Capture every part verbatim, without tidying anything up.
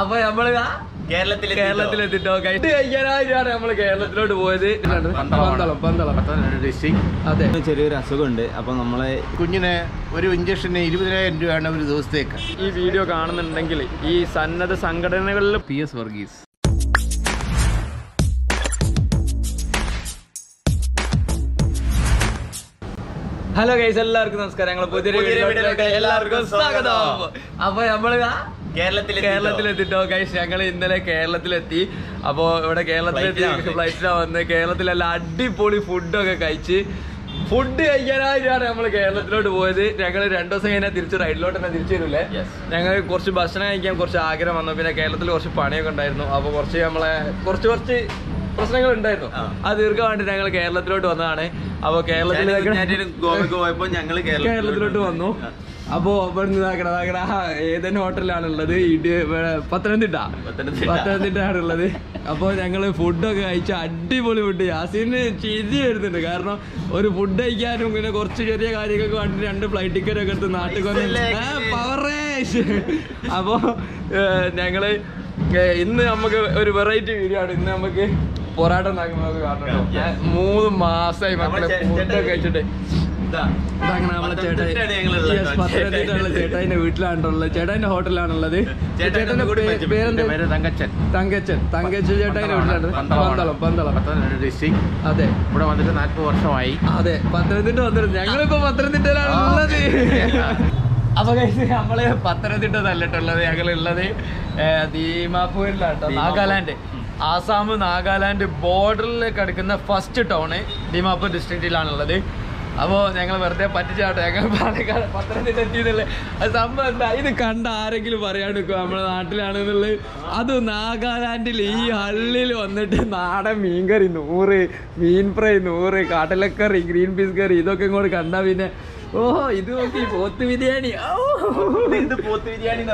अब ചെറിയൊരു അസുഖമുണ്ട് അപ്പൊ നമ്മളെ കുഞ്ഞിനെ ഒരു ഇഞ്ചക്ഷന് ഇരുപതിനായിരം രൂപയാണ് ഒരു ദിവസത്തേക്ക് ഈ വീഡിയോ കാണുന്നുണ്ടെങ്കിൽ ഈ സന്നദ്ധ സംഘടനകളിൽ P S Varghese hello guys എല്ലാവർക്കും നമസ്കാരം എല്ലാവർക്കും സ്വാഗതം അപ്പൊ നമ്മള് കേരളത്തിലെത്തിട്ടോ ഗൈസ് ഞങ്ങൾ ഇന്നലെ കേരളത്തിലെത്തി അപ്പോ ഇവിടെ കേരളത്തിലെത്തി ഫ്ലൈറ്റിലാണ് വന്ന് കേരളത്തിലെല്ലാം അടിപൊളി ഫുഡൊക്കെ കഴിച്ച് ഫുഡ് കഴിക്കാനായിട്ടാണ് നമ്മള് കേരളത്തിലോട്ട് പോയത്. ഞങ്ങൾ രണ്ടു ദിവസം കഴിഞ്ഞാൽ തിരിച്ച് റൈഡിലോട്ട് തന്നെ തിരിച്ചു വരില്ലേ. ഞങ്ങൾ കുറച്ച് ഭക്ഷണം കഴിക്കാൻ കുറച്ച് ആഗ്രഹം വന്നു. പിന്നെ കേരളത്തിൽ കുറച്ച് പണിയൊക്കെ ഉണ്ടായിരുന്നു. അപ്പൊ കുറച്ച് നമ്മളെ കുറച്ച് കുറച്ച് പ്രശ്നങ്ങൾ ഉണ്ടായിരുന്നു. അത് തീർക്കാൻ വേണ്ടി ഞങ്ങൾ കേരളത്തിലോട്ട് വന്നതാണ്. അപ്പൊ കേരളത്തിൽ ഗോവക്ക് പോയപ്പോ ഞങ്ങൾ കേരളത്തിലോട്ട് വന്നു. അപ്പോ ഇവിടുന്ന് ഇതാക്കണ ഇതാക്കണ ഏതെന്നെ ഹോട്ടലിലാണുള്ളത്, ഇടി പത്തനംതിട്ട പത്തനംതിട്ടാണുള്ളത്. അപ്പോൾ ഞങ്ങൾ ഫുഡൊക്കെ കഴിച്ച അടിപൊളി ഫുഡ്. യാസീന് ചിരി വരുന്നുണ്ട്, കാരണം ഒരു ഫുഡ് കഴിക്കാനും പിന്നെ കുറച്ച് ചെറിയ കാര്യങ്ങൾക്ക് വേണ്ടി രണ്ട് ഫ്ലൈറ്റ് ടിക്കറ്റൊക്കെ എടുത്ത് നാട്ടിൽ വന്ന് പവറേഷ്. അപ്പോൾ ഞങ്ങൾ ഇന്ന് നമുക്ക് ഒരു വെറൈറ്റി വീഡിയോ ആണ്. ഇന്ന് നമുക്ക് പൊറാട്ട ഉണ്ടാക്കുന്നത് കാണണം. മൂന്ന് മാസമായി മക്കളെ ഫുഡൊക്കെ കഴിച്ചിട്ട് ചേട്ടായിന്റെ വീട്ടിലാണുള്ളത്, ചേട്ടായിന്റെ ഹോട്ടലാണുള്ളത്. ചേട്ടന്റെ പേര് തങ്കച്ചൻ തങ്കച്ചൻ തങ്കച്ചൻ ചേട്ടായിന്റെ വീട്ടിലാണ്. പന്തളം പന്തളം ഡിസ്ട്രിക്ട്. അതെ, ഇവിടെ വന്നിട്ട് നാൽപ്പത് വർഷമായി. അതെ, പത്തനംതിട്ട വന്നിട്ട് ഞങ്ങളിപ്പോ പത്തനംതിട്ടയിലാണുള്ളത്. അപ്പൊ നമ്മള് പത്തനംതിട്ട തല്ലിട്ടുള്ളത്, ഞങ്ങളുള്ളത് ദീമാപൂരിലാട്ടോ, നാഗാലാൻഡ്. ആസാം നാഗാലാൻഡ് ബോർഡറിൽ കിടക്കുന്ന ഫസ്റ്റ് ടൗണ് ദിമാപൂർ ഡിസ്ട്രിക്റ്റിലാണുള്ളത്. അപ്പോൾ ഞങ്ങൾ വെറുതെ പറ്റിച്ചാട്ടോ, ഞങ്ങൾ പാലക്കാട് പത്തനംതിട്ട എത്തിയെന്നുള്ളത് അത് സംഭവം എന്താ, ഇത് കണ്ട ആരെങ്കിലും പറയാണ്ട് നിൽക്കുക നമ്മുടെ നാട്ടിലാണെന്നുള്ളത്. അത് നാഗാലാൻഡിൽ ഈ ഹള്ളിൽ വന്നിട്ട് നാടൻ മീൻകറി നൂറ്, മീൻ ഫ്രൈ നൂറ്, കടലക്കറി, ഗ്രീൻ പീസ് കറി, ഇതൊക്കെ ഇങ്ങോട്ട് കണ്ടാ പിന്നെ ഓ ഇത് നോക്കി പോത്ത് ബിരിയാണി, പോത്ത് ബിരിയാണി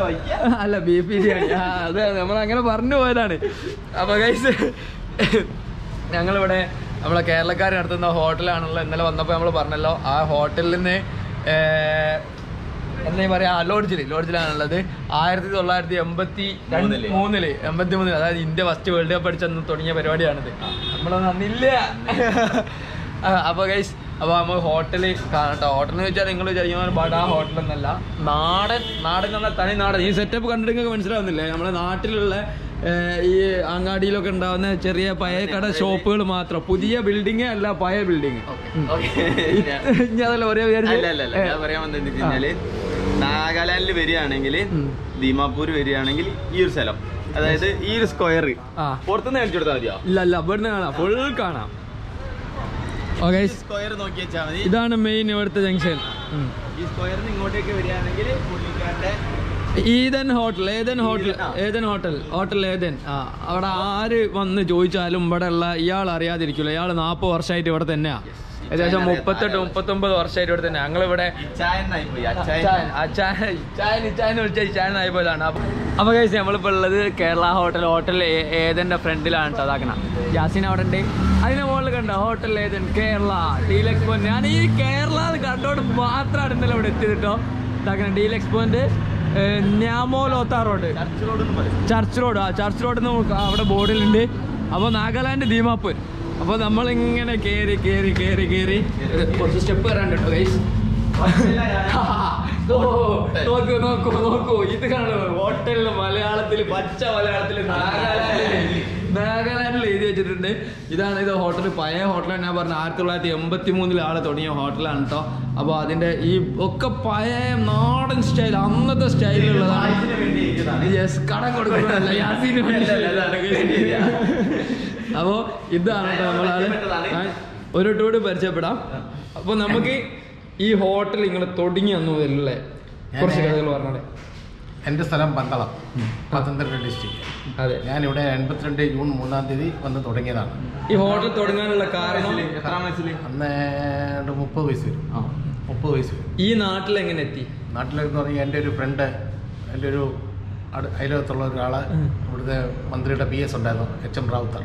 അല്ല ബീഫ് ബിരിയാണി. ആ അതെ, നമ്മളങ്ങനെ പറഞ്ഞു പോയതാണ്. അപ്പോൾ ഗൈസ് ഞങ്ങളിവിടെ നമ്മളെ കേരളക്കാർ നടത്തുന്ന ഹോട്ടലാണല്ലോ. ഇന്നലെ വന്നപ്പോൾ നമ്മൾ പറഞ്ഞല്ലോ, ആ ഹോട്ടലിൽ നിന്ന് എന്താ പറയുക, ലോഡ്ജിൽ ലോഡ്ജിലാണുള്ളത്. ആയിരത്തി തൊള്ളായിരത്തി എൺപത്തി മൂന്നില് എൺപത്തി മൂന്നില് അതായത് ഇന്ത്യ ഫസ്റ്റ് വേൾഡ് കപ്പ് അടിച്ചെന്ന് തുടങ്ങിയ പരിപാടിയാണിത്. നമ്മളൊന്നും അന്നില്ല. അപ്പോൾ ഗൈസ്, അപ്പോൾ നമ്മൾ ഹോട്ടല് കാണട്ടോ. ഹോട്ടലെന്ന് വെച്ചാൽ നിങ്ങൾ വിചാരിക്കുന്ന ബടാ ഹോട്ടലൊന്നല്ല, നാടൻ നാടൻ എന്നുള്ള തനി നാടൻ. ഈ സെറ്റപ്പ് കണ്ടിട്ട് മനസ്സിലാവുന്നില്ലേ, നമ്മുടെ നാട്ടിലുള്ള ഈ അങ്ങാടിയിലൊക്കെ ഉണ്ടാവുന്ന ചെറിയ പഴയ കട ഷോപ്പുകൾ മാത്രം, പുതിയ ബിൽഡിങ് അല്ല, പഴയ ബിൽഡിങ്. ഇനി അതല്ല ഒരേ പറയാൻ വന്നത് കഴിഞ്ഞാല്, നാഗാലാൻഡിൽ വരികയാണെങ്കിൽ, ദിമാപൂർ വരികയാണെങ്കിൽ ഈ ഒരു സ്ഥലം, അതായത് ഈ ഒരു സ്ക്വയർ പുറത്തുനിന്ന് കാണിച്ചു കൊടുത്താൽ മതിയോ? ഇല്ല അല്ല, ഇവിടുന്ന് കാണാം, ഫുൾ കാണാം. ഓക്കെ, സ്ക്വയർ നോക്കി വെച്ചാൽ മതി. ഇതാണ് മെയിൻ ഇവിടുത്തെ ജംഗ്ഷൻ. ഈ സ്ക്വയറിന് ഇങ്ങോട്ടേക്ക് വരികയാണെങ്കിൽ Ethan hotel, Ethan hotel, Ethan hotel hotel Ethan. ആ അവിടെ ആര് വന്ന് ചോദിച്ചാലും ഇവിടെ ഉള്ള ഇയാൾ അറിയാതിരിക്കില്ല. ഇയാൾ നാൽപ്പത് വർഷമായിട്ട് ഇവിടെ തന്നെയാ, ഏകദേശം മുപ്പത്തെട്ട് മുപ്പത്തൊമ്പത് വർഷമായിട്ട് ഇവിടെ തന്നെ. ഞങ്ങളിവിടെ വിളിച്ച ഇച്ചാനായി പോയതാണ്. അപ്പൊ കഴിച്ച് നമ്മളിപ്പോൾ ഉള്ളത് കേരള ഹോട്ടൽ, ഹോട്ടൽ ഏതൻ്റെ ഫ്രണ്ടിലാണ് കേട്ടോ അതാക്കണം. യാസിൻ അവിടെ ഉണ്ട്, അതിന് മുകളിൽ കണ്ടോ hotel Ethan Kerala deluxe point. ഞാൻ ഈ കേരള കണ്ടോട് മാത്രമാണ് ഇന്നലെ ഇവിടെ എത്തിയത് കേട്ടോ. ഇതാക്കണം ഡീലക്സ് പോയിന്റ്, ന്യാമോലോത്താ റോഡ്, ചർച്ച് റോഡ്. ആ ചർച്ച് റോഡ് അവിടെ ബോർഡിലുണ്ട്. അപ്പോൾ നാഗാലാൻഡ് ദിമാപൂർ. അപ്പോൾ നമ്മളിങ്ങനെ കയറി കയറി കയറി കയറി കുറച്ച് സ്റ്റെപ്പ് കയറാൻ കേട്ടോ ഗൈസ്. നോക്കൂ നോക്കൂ നോക്കൂ, ഇത് കാണുന്നു ഹോട്ടലിൽ മലയാളത്തിൽ, പച്ച മലയാളത്തിൽ നാഗാലാൻഡിൽ നാഗാലാൻഡിൽ എഴുതി വെച്ചിട്ടുണ്ട്. ഇതാണ് ഇത് ഹോട്ടൽ, പഴയ ഹോട്ടലാണ് ഞാൻ പറഞ്ഞത്. ആയിരത്തി തൊള്ളായിരത്തി എൺപത്തി മൂന്നിൽ ആളെ തുടങ്ങിയ ഹോട്ടലാണ് കേട്ടോ. അപ്പോൾ അതിൻ്റെ ഈ ഒക്കെ പഴയ നാടൻ സ്റ്റൈൽ, അന്നത്തെ സ്റ്റൈലിലുള്ളതാണ്. കടം കൊടുക്കുന്നതല്ല, യാസീന് വേണ്ടിയിട്ടാണ്. അപ്പോൾ ഇതാണ് കേട്ടോ നമ്മളാണ് ഒരു ടൂട് പരിചയപ്പെടാം. അപ്പോൾ നമുക്ക് ഈ ഹോട്ടൽ നിങ്ങൾ തുടങ്ങി തന്നു അല്ലേ, കുറച്ച് കഥകൾ പറഞ്ഞോളെ. എൻ്റെ സ്ഥലം പന്തളം, പത്തനംതിട്ട ഡിസ്ട്രിക്ട്. അതെ, ഞാനിവിടെ എൺപത്തിരണ്ട് ജൂൺ മൂന്നാം തീയതി വന്ന് തുടങ്ങിയതാണ്. ഈ ഹോട്ടൽ തുടങ്ങാനുള്ള കാരണം അന്ന് മുപ്പത് വയസ്സ് വരും ആ മുപ്പത് വയസ്സ് വരും. ഈ നാട്ടിൽ എങ്ങനെ എത്തി? നാട്ടിലെന്ന് പറഞ്ഞാൽ എൻ്റെ ഒരു ഫ്രണ്ട്, എൻ്റെ ഒരു അയലോകത്തുള്ള ഒരാള്, ഇവിടുത്തെ മന്ത്രിയുടെ പി എസ് ഉണ്ടായിരുന്നു, എച്ച് എം റാവുത്തർ.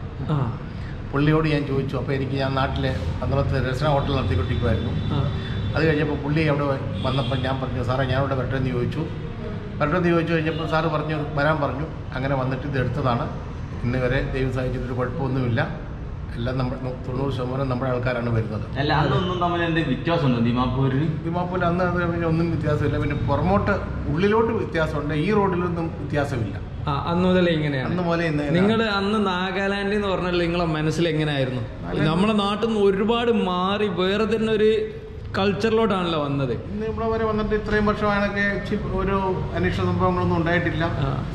പുള്ളിയോട് ഞാൻ ചോദിച്ചു. അപ്പോൾ എനിക്ക് ഞാൻ നാട്ടിലെ പന്തളത്ത് രസന ഹോട്ടൽ നടത്തിക്കൊണ്ടിരിക്കുമായിരുന്നു. അത് കഴിഞ്ഞപ്പോൾ പുള്ളി അവിടെ വന്നപ്പോൾ ഞാൻ പറഞ്ഞു സാറേ ഞാനിവിടെ വരട്ടെന്ന് ചോദിച്ചു. പലരും ചോദിച്ചു കഴിഞ്ഞപ്പോൾ സാറ് പറഞ്ഞു വരാൻ പറഞ്ഞു. അങ്ങനെ വന്നിട്ട് ഇതെടുത്തതാണ്. ഇന്ന് വരെ ദൈവം സഹായിച്ചൊരു കുഴപ്പമൊന്നുമില്ല. എല്ലാം നമ്മൾ തൊണ്ണൂറ് ശതമാനം നമ്മുടെ ആൾക്കാരാണ് വരുന്നത്. ദിമാപൂരിൽ ദിമാപൂരിൽ അന്ന് പിന്നെ ഒന്നും വ്യത്യാസമില്ല. പിന്നെ പുറമോട്ട് ഉള്ളിലോട്ട് വ്യത്യാസമുണ്ട്, ഈ റോഡിലൊന്നും വ്യത്യാസമില്ല. അന്ന് മുതലേ ഇങ്ങനെയാണ്. അന്ന് മുതലേ നിങ്ങൾ അന്ന് നാഗാലാൻഡ് എന്ന് പറഞ്ഞാൽ നിങ്ങളെ മനസ്സിൽ എങ്ങനെയായിരുന്നു? നമ്മളെ നാട്ടിൽ നിന്ന് ഒരുപാട് മാറി വേറെ തന്നെ ഒരു കൾച്ചറിലോട്ടാണല്ലോ വന്നത്. ഇന്ന് ഇവിടെ വരെ വന്നിട്ട് ഇത്രയും വർഷമാണെങ്കിൽ ഒരു അനിഷ്ട സംഭവങ്ങളൊന്നും ഉണ്ടായിട്ടില്ല.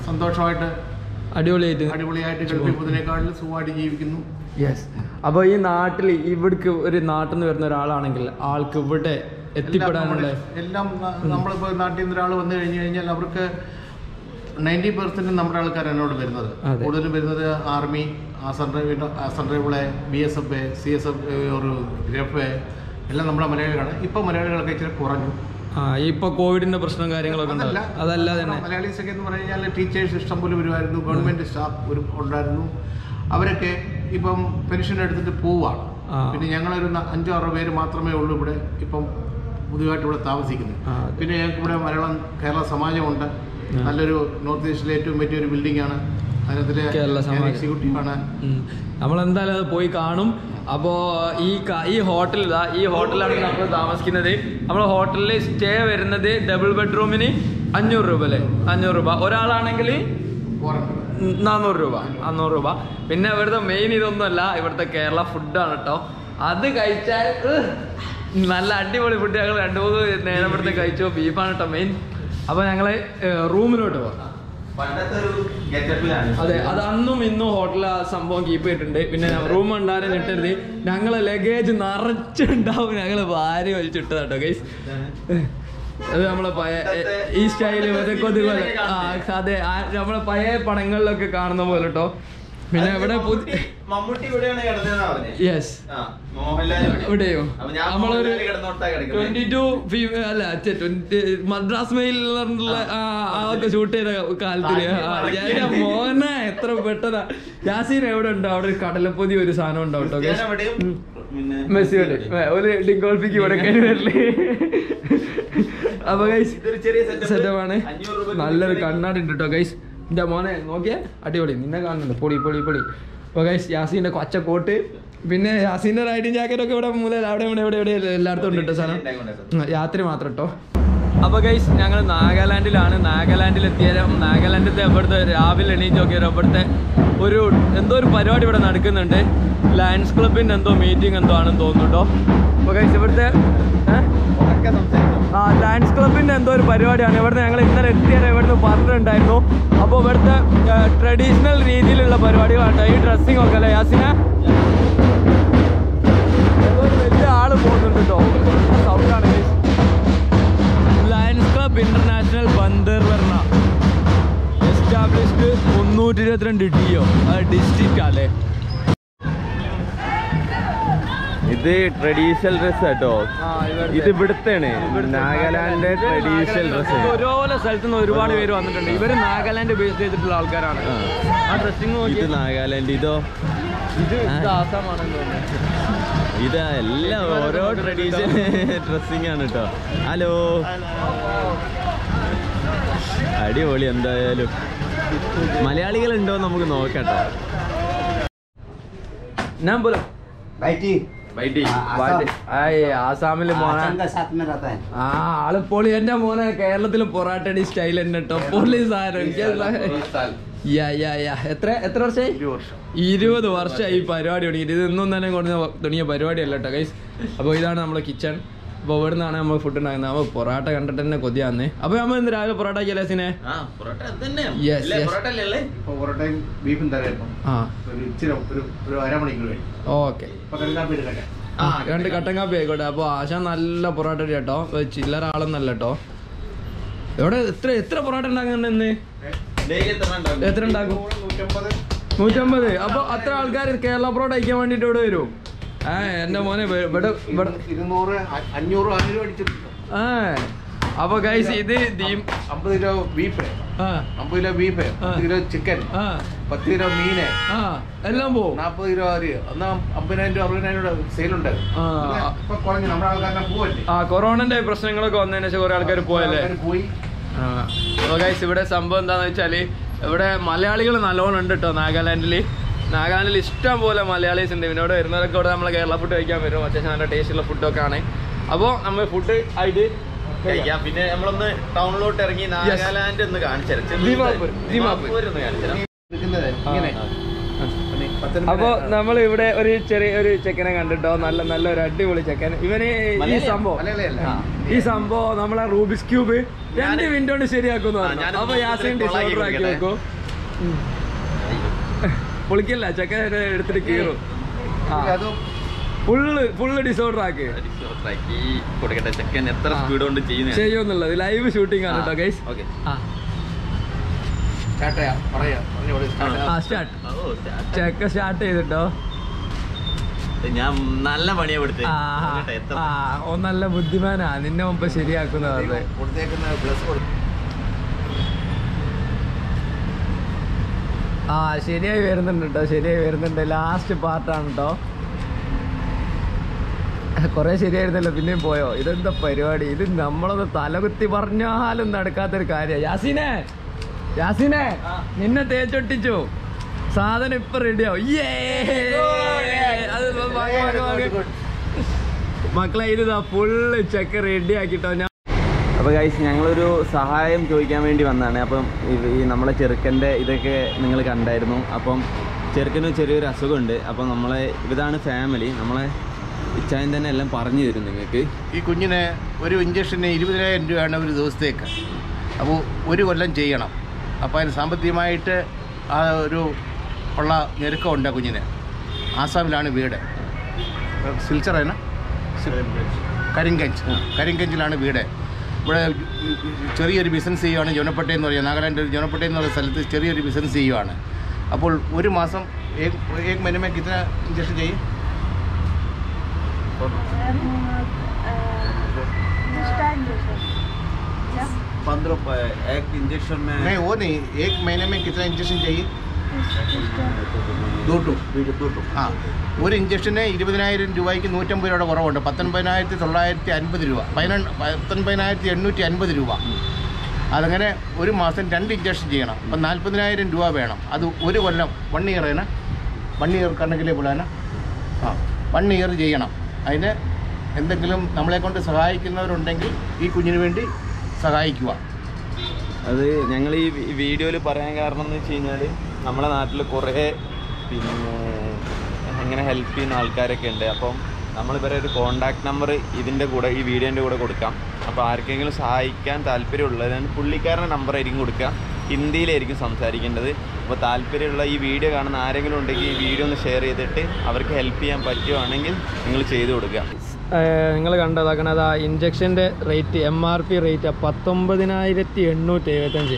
സന്തോഷമായിട്ട് അടിപൊളിയായിട്ട് അടിപൊളിയായിട്ട് കഴിപ്പിക്കുന്നതിനേക്കാളും സുഖമായിട്ട് ജീവിക്കുന്നു. യെസ്. അപ്പോൾ ഈ നാട്ടിൽ ഇവിടേക്ക് ഒരു നാട്ടിൽ നിന്ന് വരുന്ന ഒരാളാണെങ്കിൽ ആൾക്ക് ഇവിടെ എത്തിപ്പെടാനുള്ള എല്ലാം നമ്മളിപ്പോൾ നാട്ടിൽ നിന്ന് ഒരാൾ വന്നു കഴിഞ്ഞു കഴിഞ്ഞാൽ അവർക്ക് നയൻറ്റി പെർസെൻറ്റ് നമ്മുടെ ആൾക്കാരാണ് ഇവിടെ വരുന്നത്. കൂടുതലും വരുന്നത് army, Assam rifle, Assam rifle, B S F, C S F, ഒരു ഗ്രഫ് എല്ലാം നമ്മുടെ മലയാളികളാണ്. ഇപ്പോൾ മലയാളികളൊക്കെ ഇച്ചിരി കുറഞ്ഞു. ഇപ്പൊ കോവിഡിന്റെ പ്രശ്നം കാര്യങ്ങളൊക്കെ ഉണ്ടല്ലോ. അതല്ലാതെ മലയാളീസ് ഒക്കെ എന്ന് പറഞ്ഞു കഴിഞ്ഞാൽ ടീച്ചേഴ്സ് ഇഷ്ടം പോലും വരുമായിരുന്നു, ഗവൺമെന്റ് സ്റ്റാഫ് ഒരു ഉണ്ടായിരുന്നു. അവരൊക്കെ ഇപ്പം പെൻഷൻ എടുത്തിട്ട് പോവാണ്. പിന്നെ ഞങ്ങളൊരു അഞ്ചോ ആറോ പേര് മാത്രമേ ഉള്ളൂ ഇവിടെ ഇപ്പം പുതിയതായിട്ട് ഇവിടെ താമസിക്കുന്നത്. പിന്നെ ഞങ്ങൾക്ക് ഇവിടെ മലയാളം കേരള സമാജമുണ്ട്. നല്ലൊരു നോർത്ത് ഈസ്റ്റിലെ ഏറ്റവും വലിയൊരു ബിൽഡിംഗ് ആണ്. നമ്മളെന്തായാലും അത് പോയി കാണും. അപ്പോ ഈ ഈ ഹോട്ടൽ ഈ ഹോട്ടലാണ് നമ്മൾ താമസിക്കുന്നത്. നമ്മൾ ഹോട്ടലിൽ സ്റ്റേ വരുന്നത് ഡബിൾ ബെഡ്റൂമിന് അഞ്ഞൂറ് രൂപ അല്ലേ? അഞ്ഞൂറ് രൂപ ഒരാളാണെങ്കിൽ നാന്നൂറ് രൂപ അഞ്ഞൂറ് രൂപ പിന്നെ ഇവിടുത്തെ മെയിൻ ഇതൊന്നുമല്ല, ഇവിടുത്തെ കേരള ഫുഡാണ് കേട്ടോ. അത് കഴിച്ചാൽ നല്ല അടിപൊളി ഫുഡ്. ഞങ്ങൾ രണ്ടു മൂന്ന് നേരം ഇവിടുത്തെ കഴിച്ചു. ബീഫാണ് കേട്ടോ മെയിൻ. അപ്പൊ ഞങ്ങള് റൂമിലോട്ട് പോകാം. അതെ, അത് അന്നും ഇന്നും ഹോട്ടൽ ആ സംഭവം കീപ്പ് ചെയ്തിട്ടുണ്ട്. പിന്നെ റൂം ഉണ്ടാരും കിട്ടരുത്. ഞങ്ങള് ലഗേജ് നിറച്ചുണ്ടാവും. ഞങ്ങള് ഭാര്യ വലിച്ചിട്ടതാ കേട്ടോ ഗൈസ്. അത് നമ്മളെ പഴയ ഈ സ്റ്റൈല് കൊതുപോലെ, അതെ നമ്മളെ പഴയ പടങ്ങളിലൊക്കെ കാണുന്ന പോലെ കേട്ടോ. പിന്നെ ഇവിടെ യെസ് ഇവിടെയോ നമ്മളൊരു ട്വന്റി ടു അല്ല മദ്രാസ് മെയിൽ ആളൊക്കെ ഷൂട്ട് ചെയ്ത കാലത്തില് മോന എത്ര പെട്ടതാ. യാസീൻ എവിടെ ഉണ്ടോ അവിടെ ഒരു കടലപ്പൊതി ഒരു സാധനം ഉണ്ടാവട്ടോ മെസ്സിയോട് ഒരു ഡിങ്കോൾഫിക്ക് ഇവിടെ കയറില്ലേ. അപ്പൊ ഗൈസ് സെറ്റപ്പാണ്. നല്ലൊരു കണ്ണാടി ഉണ്ട് കേട്ടോ ഗൈസ്. എൻ്റെ മോനെ നോക്കിയാൽ അടിപൊളി നിന്നെ കാണുന്നുണ്ട്. പൊളി പൊളി പൊളി. അപ്പോൾ ഗൈസ് യാസീൻ്റെ കൊച്ച കോട്ട് പിന്നെ യാസീൻ്റെ റൈഡിങ് ജാക്കറ്റൊക്കെ ഇവിടെ മൂലയിൽ അവിടെ ഇവിടെ ഇവിടെ ഇവിടെ എല്ലായിടത്തും ഉണ്ട് കേട്ടോ സാധനം. രാത്രി മാത്രം കേട്ടോ. അപ്പോൾ ഗൈസ് ഞങ്ങൾ നാഗാലാൻഡിലാണ്. നാഗാലാൻഡിലെത്തിയാലും നാഗാലാൻഡിലത്തെ ഇവിടുത്തെ രാവിലെ എണീറ്റ് നോക്കിയാലും ഇവിടുത്തെ ഒരു എന്തോ ഒരു പരിപാടി ഇവിടെ നടക്കുന്നുണ്ട്. ലയൺസ് ക്ലബിൻ്റെ എന്തോ മീറ്റിംഗ് എന്തോ ആണെന്ന് തോന്നുന്നുണ്ടോ. അപ്പോൾ ഗൈസ് ഇവിടുത്തെ ആ ലയൺസ് ക്ലബിൻ്റെ എന്തോ ഒരു പരിപാടിയാണ്. ഇവിടുന്ന് ഞങ്ങൾ ഇന്നലെ എത്തിയാൽ ഇവിടുന്ന് പറഞ്ഞിട്ടുണ്ടായിരുന്നു. അപ്പോൾ ഇവിടുത്തെ ട്രഡീഷണൽ രീതിയിലുള്ള പരിപാടികളാണ് ഈ ഡ്രസ്സിങ് ഒക്കെ അല്ലേ യാസിന? വലിയ ആൾ പോകുന്നുണ്ട് കേട്ടോ. സൗണ്ടാണ് ലയൺസ് ക്ലബ് ഇന്റർനാഷണൽ ബന്ദർ വർണ എസ്റ്റാബ്ലിഷ്ഡ് മുന്നൂറ്റി ഇരുപത്തിരണ്ട് ഡിഒ ഡിസ്ട്രിക്റ്റ് അല്ലേ. ഇത് ട്രഡീഷണൽ ഡ്രസ് കേട്ടോ. ഇത് ഇവിടുത്താണ് നാഗാലാൻഡിലെ ട്രഡീഷണൽ ഡ്രസ്. ഓരോരോ സ്ഥലത്തു നിന്ന് ഒരുപാട് പേര് വന്നിട്ടുണ്ട്. ഇവര് നാഗാലാൻഡ് ബേസ് ചെയ്തിട്ടുള്ള ആൾക്കാരാണ്. ആ ഡ്രസ്സിങ് ഇത് നാഗാലാൻഡ് ഇതോ ഇത് ആസാമാണെന്ന് തോന്നുന്നു. ഇതെല്ലാം ഓരോ ട്രഡീഷണൽ ഡ്രസ്സിങ് ആണ് കേട്ടോ. ഹലോ അടിപൊളി. എന്തായാലും മലയാളികൾ ഉണ്ടോ നമുക്ക് നോക്കട്ടോ. ഞാൻ പോലും ആസാമില് ആള് പൊളി. എന്റെ മോനെ കേരളത്തില് പൊറാട്ടടി സ്റ്റൈൽ തന്നെ കേട്ടോ. പൊളി സാധനം. എത്ര എത്ര വർഷമായി? ഇരുപത് വർഷമായി ഈ പരിപാടി തുടങ്ങിയിട്ട്. ഇത് ഇന്നും തന്നെ കൊണ്ട് തുടങ്ങിയ പരിപാടിയല്ല കേട്ടോ ഗൈസ്. അപ്പൊ ഇതാണ് നമ്മുടെ കിച്ചൺ. അപ്പൊ ഇവിടെ നിന്നാണ് നമ്മൾ ഫുഡ് ഉണ്ടാക്കുന്നത്. അപ്പൊ പൊറോട്ട കണ്ടിട്ട് തന്നെ കൊതിയാന്ന്. അപ്പൊ നമ്മൾ ഇന്ന് രാവിലെ പൊറോട്ട ആക്കിയല്ലേ സിനെ? ഓക്കെ രണ്ട് കട്ടൻ കാപ്പി ആയിക്കോട്ടെ. അപ്പൊ ആശ നല്ല പൊറോട്ട കേട്ടോ. ചില്ലറ ആളൊന്നല്ല കേട്ടോ. ഇവിടെ എത്ര എത്ര പൊറോട്ട ഉണ്ടാക്കുന്നുണ്ട് ഇന്ന്? എത്ര ഉണ്ടാക്കും? നൂറ്റമ്പത്. അപ്പൊ അത്ര ആൾക്കാർ കേരള പൊറോട്ട അയക്കാൻ വേണ്ടിട്ട് ഇവിടെ വരും. എന്റെ മോനെ അപ്പൊ ഗൈസ് ഇത് അമ്പത് കിലോ ബീഫ്, അമ്പത് കിലോ ബീഫ്, പത്ത് കിലോ ചിക്കൻ, പത്ത് കിലോ മീന് എല്ലാം പോകും. നാപ്പത് കിലോ അരി. എന്നാ അമ്പതിനായിരം രൂപ അറുപതിനായിരം രൂപ സെയിലുണ്ട്. കൊറോണന്റെ പ്രശ്നങ്ങളൊക്കെ വന്നതിന് ശേഷം കുറെ ആൾക്കാർ പോയല്ലേ. അപ്പോൾ ഗൈസ് ഇവിടെ സംഭവം എന്താണെന്ന് വെച്ചാൽ ഇവിടെ മലയാളികൾ നല്ലോണം ഉണ്ട് കേട്ടോ. നാഗാലാൻഡിൽ നാഗാലാൻഡിൽ ഇഷ്ടം പോലെ മലയാളീസ് ഉണ്ട്. ഇവനോട് വരുന്നവരൊക്കെ ഇവിടെ നമ്മൾ കേരള ഫുഡ് കഴിക്കാൻ വരും. അത്യാവശ്യം നല്ല ടേസ്റ്റുള്ള ഫുഡൊക്കെ ആണ്. അപ്പോൾ നമ്മൾ ഫുഡ് ആയിട്ട് കഴിക്കാം. പിന്നെ നമ്മളൊന്ന് ടൗണിലോട്ട് ഇറങ്ങി നാഗാലാൻഡ് ഒന്ന് കാണിച്ചു ദിമാപൂർ ദിമാപൂർ ഒന്ന് കാണിച്ചു. അപ്പൊ നമ്മൾ ഇവിടെ ഒരു ചെറിയ ഒരു ചെക്കനെ കണ്ടിട്ടോ, നല്ല നല്ല ഒരു അടിപൊളി ചെക്കൻ. ഇവന് ഈ സംഭവം ഈ സംഭവം നമ്മളെ റൂബിക്സ് ക്യൂബ് രണ്ട് മിനിറ്റ് കൊണ്ട് ശരിയാക്കുന്നു. അപ്പൊ യാസിൻ ഡിസോർഡർ ആക്കി വെക്കും. പൊളിക്കില്ല ചെക്കൻ എടുത്തിട്ട് കീറും. ഫുള്ള് ഫുള്ള് ഡിസോർഡർ ആക്കി കൊടുക്കട്ടെ. ചെക്കൻ എത്ര സ്പീഡ് കൊണ്ട് ചെയ്യുന്നുള്ളത് ലൈവ് ഷൂട്ടിംഗ് ആണ് കേട്ടോ ഗൈസ്. ഓക്കെ ോ ഞാൻ നല്ല പണിയാ കൊടുത്തേ. ഓ നല്ല ബുദ്ധിമാനാ, നിന്നെ മുമ്പ് ശരിയാക്കുന്നതാണ്. ആ ശരിയായി വരുന്നുണ്ട് കേട്ടോ, ശരിയായി വരുന്നുണ്ട്. ലാസ്റ്റ് പാർട്ടാണ് കേട്ടോ. കൊറേ ശരിയായിരുന്നല്ലോ, പിന്നെയും പോയോ? ഇതെന്താ പരിപാടി? ഇത് നമ്മളൊന്ന് തലകുത്തി പറഞ്ഞാലും നടക്കാത്തൊരു കാര്യമാണ്. യാസിനെ യാസിനെ നിന്നെ തേച്ചൊട്ടിച്ചു. സാധനം ഇപ്പൊ റെഡിയാവും. മക്കളെ ഇത് ഫുള്ള് ചെക്ക് റെഡിയാക്കിട്ടോ. ഞാൻ അപ്പൊ ഗൈസ് ഞങ്ങളൊരു സഹായം ചോദിക്കാൻ വേണ്ടി വന്നതാണ്. അപ്പം ഈ നമ്മളെ ചെറുക്കൻ്റെ ഇതൊക്കെ നിങ്ങൾ കണ്ടായിരുന്നു. അപ്പം ചെറുക്കന് ചെറിയൊരു അസുഖമുണ്ട്. അപ്പം നമ്മളെ ഇതാണ് ഫാമിലി, നമ്മളെ ഇച്ചായൻ തന്നെ എല്ലാം പറഞ്ഞു തരും. നിങ്ങൾക്ക് ഈ കുഞ്ഞിനെ ഒരു ഇഞ്ചക്ഷന് ഇരുപതിനായിരം രൂപയാണ് ഒരു ദിവസത്തേക്ക്. അപ്പോൾ ഒരു കൊല്ലം ചെയ്യണം. അപ്പോൾ അതിന് സാമ്പത്തികമായിട്ട് ആ ഒരു ഉള്ള ഞെരുക്കമുണ്ട്. കുഞ്ഞിന് ആസാമിലാണ് വീട്, സിൽച്ചറാണ് കരിങ്കഞ്ച് കരിങ്കഞ്ചിലാണ് വീട്. ഇവിടെ ചെറിയൊരു ബിസിനസ് ചെയ്യുവാണ്, ജോനപ്പട്ടയെന്ന് പറയുക. നാഗാലാൻഡ് ജോനപ്പട്ടയെന്ന് പറയുന്ന സ്ഥലത്ത് ചെറിയൊരു ബിസിനസ് ചെയ്യുവാണ്. അപ്പോൾ ഒരു മാസം ഏക് മൈനമേ കിത്ര ഇഞ്ചക്ഷൻ ചെയ്യും? पंद्रह एक इंजेक्शन में नहीं, वो नहीं, एक महीने में कितना इंजेक्शन चाहिए? दो टू दो टू हाँ और इंजेक्शन ഇരുപതിനായിരം രൂപയ്ക്ക് നൂറ്റമ്പത് രൂപയുടെ കുറവുണ്ട്. പത്തൊൻപതിനായിരത്തി തൊള്ളായിരത്തി അൻപത് രൂപ പതിന പത്തൊൻപതിനായിരത്തി എണ്ണൂറ്റി അൻപത് രൂപ. അതങ്ങനെ ഒരു മാസം രണ്ട് ഇഞ്ചക്ഷൻ ചെയ്യണം. അപ്പം നാൽപ്പതിനായിരം രൂപ വേണം. അത് ഒരു കൊല്ലം വൺ ഇയർ ആണ്. വൺ ഇയർ കണക്കിലെ പോലാണ്. ആ വൺ ഇയർ ചെയ്യണം. അതിന് എന്തെങ്കിലും നമ്മളെക്കൊണ്ട് സഹായിക്കുന്നവരുണ്ടെങ്കിൽ ഈ കുഞ്ഞിന് വേണ്ടി സഹായിക്കുക. അത് ഞങ്ങൾ ഈ വീഡിയോയിൽ പറയാൻ കാരണം എന്ന് വെച്ച് കഴിഞ്ഞാൽ നമ്മുടെ നാട്ടിൽ കുറേ പിന്നെ അങ്ങനെ ഹെൽപ്പ് ചെയ്യുന്ന ആൾക്കാരൊക്കെ ഉണ്ട്. അപ്പം നമ്മൾ ഇവരെ ഒരു കോൺടാക്ട് നമ്പർ ഇതിൻ്റെ കൂടെ ഈ വീഡിയോൻ്റെ കൂടെ കൊടുക്കാം. അപ്പോൾ ആർക്കെങ്കിലും സഹായിക്കാൻ താല്പര്യമുള്ളതിന് പുള്ളിക്കാരൻ്റെ നമ്പറായിരിക്കും കൊടുക്കുക. ഹിന്ദിയിലായിരിക്കും സംസാരിക്കേണ്ടത്. അപ്പോൾ താല്പര്യമുള്ള ഈ വീഡിയോ കാണുന്ന ആരെങ്കിലും ഉണ്ടെങ്കിൽ ഈ വീഡിയോ ഒന്ന് ഷെയർ ചെയ്തിട്ട് അവർക്ക് ഹെൽപ്പ് ചെയ്യാൻ പറ്റുവാണെങ്കിൽ നിങ്ങൾ ചെയ്തു കൊടുക്കുക. നിങ്ങൾ കണ്ടതാക്കണം. അത് ആ ഇഞ്ചക്ഷൻ്റെ rate M R P rate പത്തൊമ്പതിനായിരത്തി എണ്ണൂറ്റി എഴുപത്തഞ്ച്.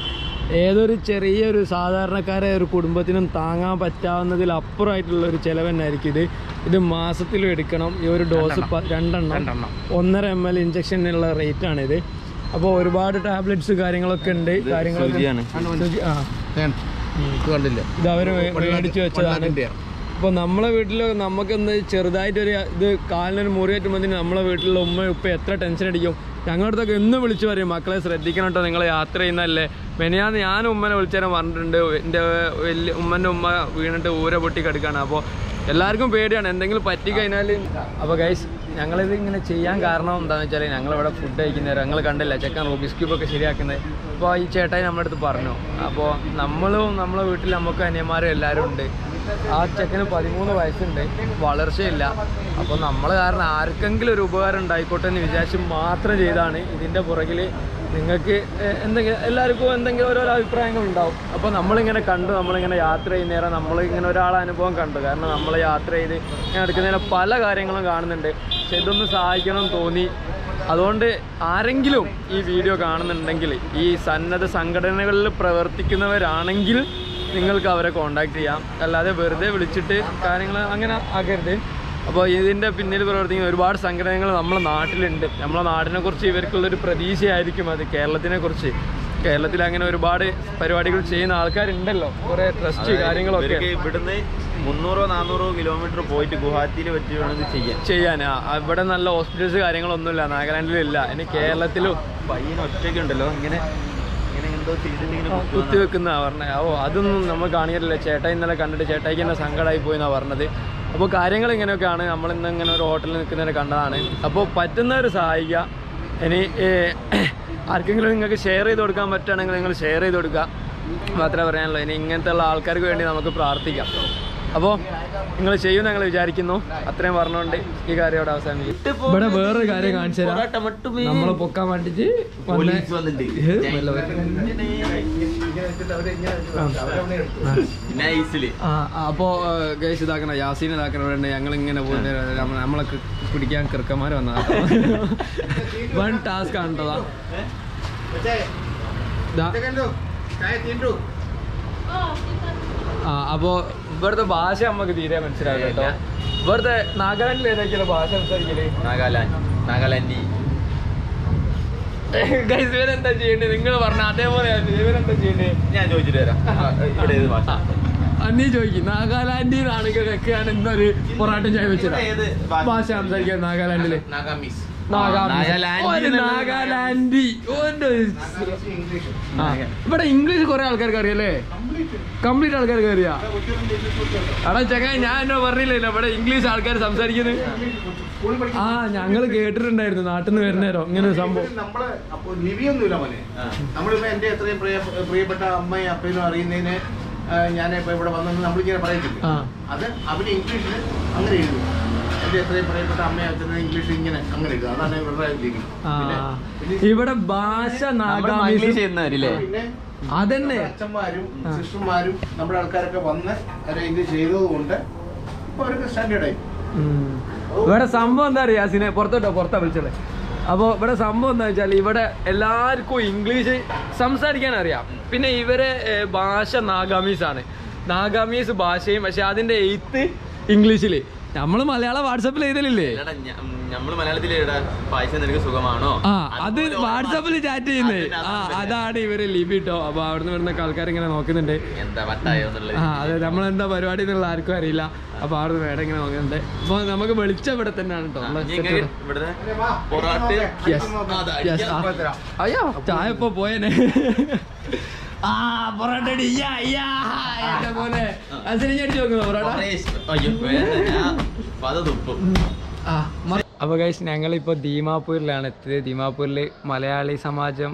ഏതൊരു ചെറിയൊരു സാധാരണക്കാരെ ഒരു കുടുംബത്തിനും താങ്ങാൻ പറ്റാവുന്നതിലപ്പുറമായിട്ടുള്ളൊരു ചിലവെന്നായിരിക്കും ഇത്. ഇത് മാസത്തിലും എടുക്കണം. ഈ ഒരു ഡോസ് രണ്ടെണ്ണം ഒന്നര എം എൽ ഇഞ്ചക്ഷനുള്ള റേറ്റാണിത്. അപ്പോൾ ഒരുപാട് ടാബ്ലറ്റ്സ് കാര്യങ്ങളൊക്കെ ഉണ്ട്. കാര്യങ്ങളൊക്കെ ആ കണ്ടില്ല, ഇത് അവർ മേടിച്ച് വെച്ചതാണ്. അപ്പോൾ നമ്മളെ വീട്ടിൽ നമുക്കെന്ത് ചെറുതായിട്ടൊരു ഇത് കാലിനൊരു മുറി കയറ്റുമ്പോൾ നമ്മളെ വീട്ടിലുള്ള ഉമ്മ ഉപ്പ എത്ര ടെൻഷൻ അടിക്കും. ഞങ്ങളടുത്തൊക്കെ എന്ന് വിളിച്ചു പറയും, മക്കളെ ശ്രദ്ധിക്കണം കേട്ടോ, നിങ്ങൾ യാത്ര ചെയ്യുന്നതല്ലേ. മെനയാന്ന് ഞാൻ ഉമ്മനെ വിളിച്ചാലും പറഞ്ഞിട്ടുണ്ട്. എൻ്റെ വലിയ ഉമ്മൻ്റെ ഉമ്മ വീണിട്ട് ഊര പൊട്ടി കിടക്കുകയാണ്. അപ്പോൾ എല്ലാവർക്കും പേടിയാണ് എന്തെങ്കിലും പറ്റി കഴിഞ്ഞാൽ. അപ്പോൾ ഗൈസ് ഞങ്ങളിത് ഇങ്ങനെ ചെയ്യാൻ കാരണം എന്താണെന്ന് വെച്ചാൽ ഞങ്ങളിവിടെ ഫുഡ് കഴിക്കുന്നവരും ഞങ്ങൾ കണ്ടില്ല ചെക്കൻ റൂബിക്സ് ക്യൂബൊക്കെ ശരിയാക്കുന്നത്. അപ്പോൾ ഈ ചേട്ടായി നമ്മുടെ അടുത്ത് പറഞ്ഞു. അപ്പോൾ നമ്മളും നമ്മളെ വീട്ടിൽ നമുക്ക് അനിയന്മാരും എല്ലാവരും ഉണ്ട്. ആ ചെക്കന് പതിമൂന്ന് വയസ്സുണ്ട്, വളർച്ചയില്ല. അപ്പോൾ നമ്മൾ കാരണം ആർക്കെങ്കിലും ഒരു ഉപകാരം ഉണ്ടായിക്കോട്ടെ എന്ന് വിചാരിച്ച് മാത്രം ചെയ്താണ്. ഇതിൻ്റെ പുറകിൽ നിങ്ങൾക്ക് എന്തെങ്കിലും എല്ലാവർക്കും എന്തെങ്കിലും ഓരോരോ അഭിപ്രായങ്ങളുണ്ടാവും. അപ്പോൾ നമ്മളിങ്ങനെ കണ്ടു, നമ്മളിങ്ങനെ യാത്ര ചെയ്യുന്നേരം നമ്മളിങ്ങനെ ഒരാളെ അനുഭവം കണ്ടു. കാരണം നമ്മൾ യാത്ര ചെയ്ത് ഞാൻ എടുക്കുന്നതിന് പല കാര്യങ്ങളും കാണുന്നുണ്ട്. പക്ഷെ ഇതൊന്ന് സഹായിക്കണം തോന്നി. അതുകൊണ്ട് ആരെങ്കിലും ഈ വീഡിയോ കാണുന്നുണ്ടെങ്കിൽ ഈ സന്നദ്ധ സംഘടനകളിൽ പ്രവർത്തിക്കുന്നവരാണെങ്കിൽ നിങ്ങൾക്ക് അവരെ കോൺടാക്ട് ചെയ്യാം. അല്ലാതെ വെറുതെ വിളിച്ചിട്ട് കാര്യങ്ങൾ അങ്ങനെ ആക്കരുത്. അപ്പോൾ ഇതിൻ്റെ പിന്നിൽ പ്രവർത്തിക്കുന്ന ഒരുപാട് സംഘടനകൾ നമ്മുടെ നാട്ടിലുണ്ട്. നമ്മളെ നാടിനെക്കുറിച്ച് ഇവർക്കുള്ളൊരു പ്രതീക്ഷയായിരിക്കും അത്. കേരളത്തിനെക്കുറിച്ച് കേരളത്തിൽ അങ്ങനെ ഒരുപാട് പരിപാടികൾ ചെയ്യുന്ന ആൾക്കാരുണ്ടല്ലോ, കുറേ ട്രസ്റ്റ് കാര്യങ്ങളൊക്കെ. ഇവിടുന്ന് മുന്നൂറോ നാന്നൂറോ കിലോമീറ്റർ പോയിട്ട് ഗുവാഹത്തിയിൽ പറ്റുകയാണെങ്കിൽ ചെയ്യാൻ ചെയ്യാൻ ഇവിടെ നല്ല ഹോസ്പിറ്റൽസ് കാര്യങ്ങളൊന്നുമില്ല നാഗാലാൻഡിലില്ല. ഇനി കേരളത്തിലും പയ്യൻ ഒറ്റയ്ക്കുണ്ടല്ലോ ഇങ്ങനെ കുത്തിവെക്കുന്ന പറഞ്ഞത്. ഓ അതൊന്നും നമ്മൾ കാണിയില്ല ചേട്ടാ, ഇന്നലെ കണ്ടിട്ട് ചേട്ടായിക്ക് തന്നെ സങ്കടമായി പോയി എന്നാണ് പറഞ്ഞത്. അപ്പോൾ കാര്യങ്ങൾ ഇങ്ങനെയൊക്കെയാണ്. നമ്മളിന്ന് ഇങ്ങനെ ഒരു ഹോട്ടലിൽ നിൽക്കുന്നവരെ കണ്ടതാണ്. അപ്പോൾ പറ്റുന്നവർ സഹായിക്കുക. ഇനി ആർക്കെങ്കിലും നിങ്ങൾക്ക് ഷെയർ ചെയ്ത് കൊടുക്കാൻ പറ്റുകയാണെങ്കിൽ നിങ്ങൾ ഷെയർ ചെയ്ത് കൊടുക്കുക മാത്രമേ പറയാനുള്ളൂ. ഇനി ഇങ്ങനത്തെ ഉള്ള ആൾക്കാർക്ക് വേണ്ടി നമുക്ക് പ്രാർത്ഥിക്കാം. അപ്പോൾ നിങ്ങൾ ചെയ്യും ഞങ്ങൾ വിചാരിക്കുന്നു. അത്രയും പറഞ്ഞുകൊണ്ട് ഈ കാര്യം ഇവിടെ അവസാനിപ്പിക്കും. ഇവിടെ വേറൊരു കാര്യം കാണിച്ചു തരാം. നമ്മളെ പൊക്കാൻ വേണ്ടിട്ട് അപ്പോ ഗൈസ് ഇതാക്കണം, യാസീൻ ഇതാക്കണം. ഇവിടെ ഞങ്ങൾ ഇങ്ങനെ പോകുന്ന നമ്മളെ പിടിക്കാൻ കൃക്കന്മാർ വന്ന വൺ ടാസ്ക് ആണോ ആ. അപ്പോൾ ഇവിടുത്തെ ഭാഷ നമുക്ക് തീരെ മനസ്സിലാവില്ല കേട്ടോ. ഇവിടുത്തെ നാഗാലാൻഡിൽ ഏതൊക്കെയാണ് ഭാഷ സംസാരിക്കല്? നാഗാലാൻഡ് നാഗാലാൻഡി ഗൈസ് ഇവരെന്താ ചെയ്യണ്ടേ? നിങ്ങൾ പറഞ്ഞ അതേപോലെ ഇവരെന്താ ചെയ്യണ്ടേ? ഞാൻ ചോദിച്ചിട്ട് വരാം. അന്നീ ചോദിക്കും. നാഗാലാൻഡിൽ ആണെങ്കിൽ വെക്കുകയാണ് ഇന്നൊരു പൊറാട്ടും ചായ വെച്ചത്. ഭാഷ സംസാരിക്കാം നാഗാലാൻഡില്. നാഗാമീസ് നാഗാലാൻഡി. ഇവിടെ ഇംഗ്ലീഷ് കുറെ ആൾക്കാർക്ക് അറിയാല്ലേ? കംപ്ലീറ്റ് ആൾക്കാർക്ക് അറിയാ. അവിടെ ചങ്ങാ ഞാൻ എന്നോ പറഞ്ഞില്ലല്ലോ ഇവിടെ ഇംഗ്ലീഷ് ആൾക്കാർ സംസാരിക്കുന്നത്. ആ ഞങ്ങള് കേട്ടിട്ടുണ്ടായിരുന്നു നാട്ടിൽ നിന്ന് വരുന്നേരോ ഇങ്ങനെ ഒരു സംഭവം. നമ്മള് ലിവിയൊന്നുമില്ല മോനെ. നമ്മളിപ്പോ എന്റെ എത്രയും പ്രിയപ്പെട്ട അമ്മയും അപ്പനും അറിയുന്നതിന് ഞാനിപ്പോ ഇവിടെ വന്നത് നമ്മളിങ്ങനെ പറയത്തില്ല. അത് അവര് ഇംഗ്ലീഷിൽ അങ്ങനെ എഴുതും. ഇവിടെ ഭാഷ അതന്നെ. അച്ഛന്മാരും സിസ്റ്റർമാരും നമ്മുടെ ആൾക്കാരൊക്കെ വന്ന് ഇംഗ്ലീഷ് ചെയ്തത് കൊണ്ട് ഇപ്പൊ അവർക്ക് സ്റ്റാൻഡേർഡായി. ഇവിടെ സംഭവം എന്താ അറിയാ? സിനെ പുറത്തോട്ടോ, പുറത്താ വിളിച്ചോളെ. അപ്പോൾ ഇവിടെ സംഭവം എന്താ വെച്ചാൽ ഇവിടെ എല്ലാവർക്കും ഇംഗ്ലീഷ് സംസാരിക്കാൻ അറിയാം. പിന്നെ ഇവരെ ഭാഷ നാഗാമീസ് ആണ്. നാഗാമീസ് ഭാഷയും പക്ഷെ അതിന്റെ എയ്ത്ത് ഇംഗ്ലീഷില്. നമ്മള് മലയാള വാട്സാപ്പിൽ എഴുതലില്ലേ? ആ അത് വാട്സാപ്പിൽ ചാറ്റ് ചെയ്യുന്നേ. ആ അതാണ് ഇവര് ലിപി കേട്ടോ. അപ്പൊ അവിടുന്ന് വരുന്ന ആൾക്കാർ ഇങ്ങനെ നോക്കുന്നുണ്ട്. ആ അതെ, നമ്മളെന്താ പരിപാടി എന്നുള്ള ആർക്കും അറിയില്ല. അപ്പൊ അവിടുന്ന് വേറെ ഇങ്ങനെ നോക്കുന്നുണ്ട്. അപ്പൊ നമുക്ക് വെളിച്ചം ഇവിടെ തന്നെയാണ് കേട്ടോ. അയ്യോ ചായ ഇപ്പൊ പോയനെ. ആ പൊറോട്ട പൊറോട്ട. അപ്പോൾ ഗൈസ് ഞങ്ങളിപ്പോൾ ദീമാപൂരിലാണ് എത്തിയത്. ദീമാപൂരിൽ മലയാളി സമാജം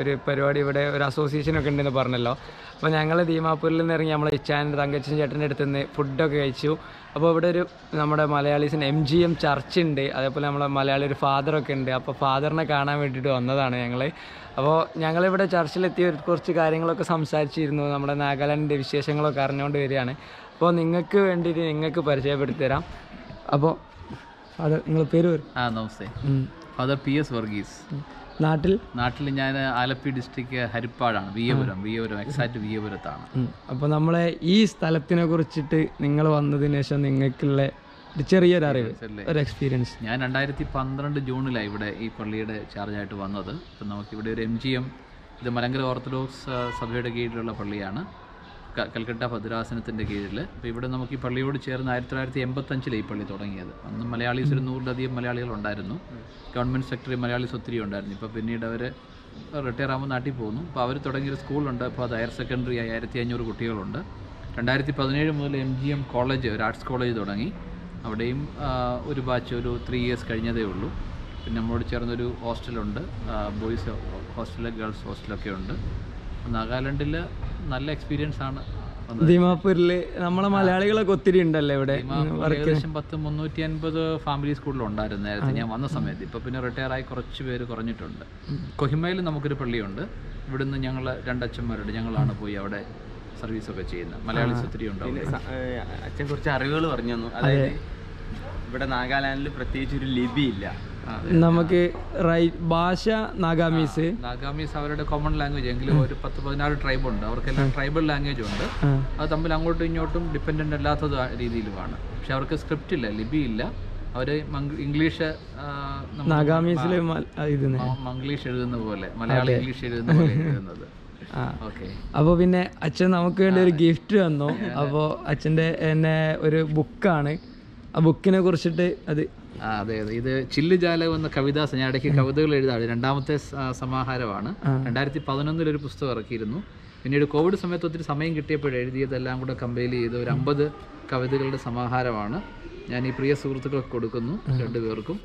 ഒരു പരിപാടി, ഇവിടെ ഒരു അസോസിയേഷനൊക്കെ ഉണ്ടെന്ന് പറഞ്ഞല്ലോ. അപ്പോൾ ഞങ്ങൾ ദീമാപൂരിൽ നിന്ന് ഇറങ്ങി നമ്മളെ ഇച്ചാൻ്റെ തങ്കച്ചൻ ചേട്ടൻ്റെ അടുത്ത് നിന്ന് ഫുഡൊക്കെ കഴിച്ചു. അപ്പോൾ ഇവിടെ ഒരു നമ്മുടെ മലയാളീസിന് എം ജി എം ചർച്ച് ഉണ്ട്. അതേപോലെ നമ്മളെ മലയാളി ഒരു ഫാദറൊക്കെ ഉണ്ട്. അപ്പോൾ ഫാദറിനെ കാണാൻ വേണ്ടിയിട്ട് വന്നതാണ് ഞങ്ങൾ. അപ്പോൾ ഞങ്ങളിവിടെ ചർച്ചിലെത്തി കുറച്ച് കാര്യങ്ങളൊക്കെ സംസാരിച്ചിരുന്നു. നമ്മുടെ നാഗാലാൻഡിൻ്റെ വിശേഷങ്ങളൊക്കെ അറിഞ്ഞുകൊണ്ട് വരികയാണ്. അപ്പോൾ നിങ്ങൾക്ക് വേണ്ടിയിട്ട് നിങ്ങൾക്ക് പരിചയപ്പെടുത്തി തരാം. അപ്പോൾ ഫാദർ, നിങ്ങളെ പേര്? ആ നമസ്തേ. Father P S Varghese. നാട്ടിൽ നാട്ടിൽ ഞാൻ ആലപ്പി ഡിസ്ട്രിക്ട് ഹരിപ്പാടാണ്. വിയപുരം വിയപുരം എക്സാക്ട് വിയപുരത്താണ്. അപ്പോൾ നമ്മളെ ഈ സ്ഥലത്തിനെ കുറിച്ചിട്ട് നിങ്ങൾ വന്നതിന് ശേഷം നിങ്ങൾക്കുള്ള ഒരു ചെറിയൊരു അറിവ്, ഒരു എക്സ്പീരിയൻസ്. ഞാൻ രണ്ടായിരത്തി പന്ത്രണ്ട് ജൂണിലാണ് ഇവിടെ ഈ പള്ളിയുടെ ചാർജായിട്ട് വന്നത്. അപ്പം നമുക്കിവിടെ ഒരു എം ജി എം, ഇത് മലങ്കര ഓർത്തഡോക്സ് സഭയുടെ കീഴിലുള്ള പള്ളിയാണ്, കൽക്കട്ട ഭദ്രാസനത്തിൻ്റെ കീഴിൽ. അപ്പോൾ ഇവിടെ നമുക്ക് ഈ പള്ളിയോട് ചേർന്ന് ആയിരത്തി തൊള്ളായിരത്തി എൺപത്തഞ്ചിലെ ഈ പള്ളി തുടങ്ങിയത്. അന്ന് മലയാളീസ് ഒരു നൂറിലധികം മലയാളികൾ ഉണ്ടായിരുന്നു. ഗവൺമെൻറ് സെക്രട്ടറി മലയാളീസ് ഒത്തിരി ഉണ്ടായിരുന്നു. ഇപ്പോൾ പിന്നീട് അവർ റിട്ടയർ ആകുമ്പോൾ നാട്ടിൽ പോകുന്നു. അപ്പോൾ അവർ തുടങ്ങിയൊരു സ്കൂളുണ്ട്. അപ്പോൾ അത് ഹയർ സെക്കൻഡറി ആയി ആയിരത്തി അഞ്ഞൂറ് കുട്ടികളുണ്ട്. രണ്ടായിരത്തി പതിനേഴ് മുതൽ എം ജി എം കോളേജ്, ഒരു ആർട്സ് കോളേജ് തുടങ്ങി. അവിടെയും ഒരു ബാച്ച് ഒരു ത്രീ ഇയേഴ്സ് കഴിഞ്ഞതേ ഉള്ളൂ. പിന്നെ നമ്മളോട് ചേർന്നൊരു ഹോസ്റ്റലുണ്ട്, ബോയ്സ് ഹോസ്റ്റല്, ഗേൾസ് ഹോസ്റ്റലൊക്കെ ഉണ്ട്. നാഗാലാൻഡിൽ നല്ല എക്സ്പീരിയൻസ് ആണ്. ദീമാപൂരിൽ നമ്മളെ മലയാളികളൊക്കെ ഒത്തിരി ഉണ്ടല്ലോ ഇവിടെ. ഏകദേശം പത്ത് മുന്നൂറ്റി അൻപത് ഫാമിലി സ്കൂളിലുണ്ടായിരുന്നു നേരത്തെ ഞാൻ വന്ന സമയത്ത്. ഇപ്പോൾ പിന്നെ റിട്ടയർ ആയി കുറച്ച് പേര് കുറഞ്ഞിട്ടുണ്ട്. കൊഹിമയിൽ നമുക്കൊരു പള്ളിയുണ്ട്. ഇവിടുന്ന് ഞങ്ങൾ രണ്ടച്ഛന്മാരുണ്ട്. ഞങ്ങളാണ് പോയി അവിടെ സർവീസൊക്കെ ചെയ്യുന്നത്. മലയാളീസ് ഒത്തിരി ഉണ്ടാവും. അച്ഛൻ കുറച്ച് അറിവുകൾ പറഞ്ഞു തന്നു. അതായത് ഇവിടെ നാഗാലാൻഡിൽ പ്രത്യേകിച്ച് ഒരു ലിപി ഇല്ല. നമുക്ക് ഭാഷ നാഗാമീസ്. നാഗാമീസ് അവരുടെ കോമൺ ലാംഗ്വേജ് എങ്കിലും ഒരു പത്ത് പതിനാറ് ട്രൈബ് ഉണ്ട്. അവർക്കെല്ലാം ട്രൈബൽ ലാംഗ്വേജ് ഉണ്ട്. അത് തമ്മിൽ അങ്ങോട്ടും ഇങ്ങോട്ടും ഡിപ്പെൻഡൻ്റ് അല്ലാത്തത് രീതിയിലുമാണ്. പക്ഷെ അവർക്ക് സ്ക്രിപ്റ്റ് ഇല്ല, ലിപി ഇല്ല. അവർ ഇംഗ്ലീഷ് നാഗാമീസിൽ മംഗ്ലീഷ് എഴുതുന്ന പോലെ, മലയാളം ഇംഗ്ലീഷ് എഴുതുന്ന പോലെ എഴുതുന്നത്. അപ്പോൾ പിന്നെ അച്ഛൻ നമുക്ക് വേണ്ടി ഒരു ഗിഫ്റ്റ് തന്നു. അപ്പോൾ അച്ഛൻ്റെ എന്നെ ഒരു ബുക്കാണ്. ആ ബുക്കിനെ കുറിച്ചിട്ട് അത് അതെ അതെ ഇത് ചില്ലുജാലകം എന്ന കവിതാ ഞാൻ ഇടയ്ക്ക് കവിതകൾ എഴുതാറ് രണ്ടാമത്തെ സമാഹാരമാണ്. രണ്ടായിരത്തി പതിനൊന്നിൽ ഒരു പുസ്തകം ഇറക്കിയിരുന്നു. പിന്നീട് കോവിഡ് സമയത്ത് ഒത്തിരി സമയം കിട്ടിയപ്പോൾ എഴുതിയതെല്ലാം കൂടെ കമ്പൈൽ ചെയ്ത് ഒരു അമ്പത് കവിതകളുടെ സമാഹാരമാണ് ഞാൻ ഈ പ്രിയ സുഹൃത്തുക്കൾക്ക് കൊടുക്കുന്നു രണ്ടുപേർക്കും.